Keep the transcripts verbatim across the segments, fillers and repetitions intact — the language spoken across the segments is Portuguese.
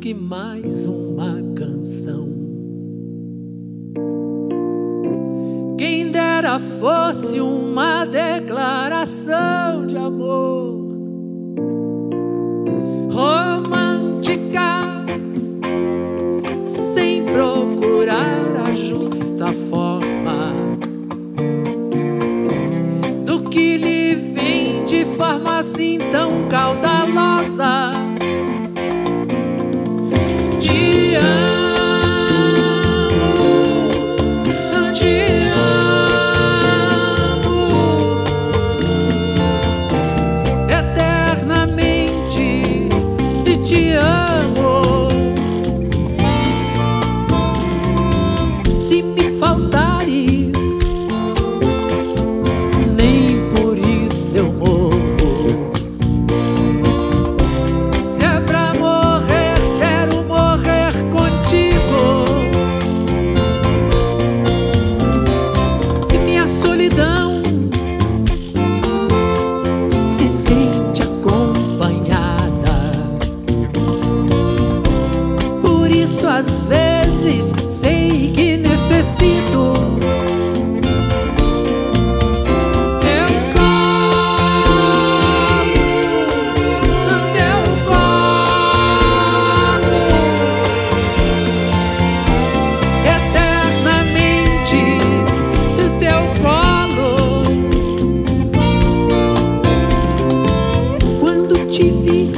que mais uma canção. Quem dera fosse uma declaração de amor romântica, sem procurar a justa forma do que lhe vem de forma assim tão caudalosa. Às vezes sei que necessito. Teu colo, teu colo, eternamente teu colo. Quando te vi,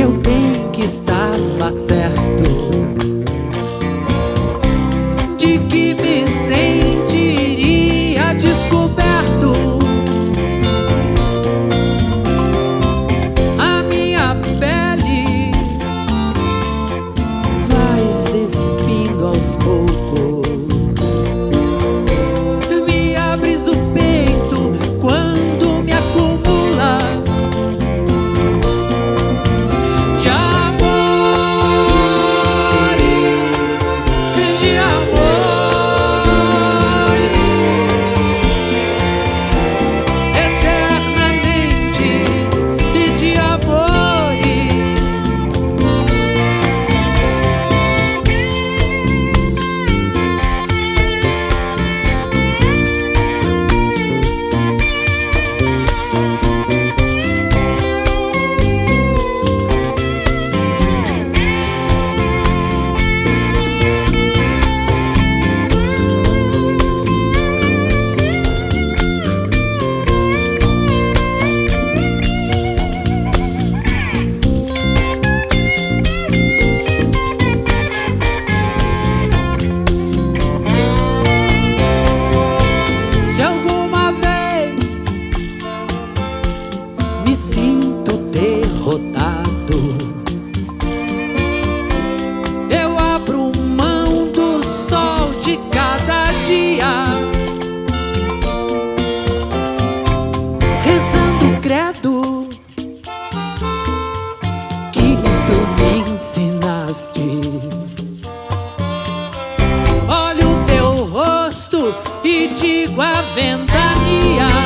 eu bem que estava certo de que me sentiria descoberto. A minha pele vai despindo aos poucos, me abres o peito quando me acumulas. Me sinto derrotado, eu abro mão do sol de cada dia, rezando o credo que tu me ensinaste. Olho o teu rosto e digo a ventania.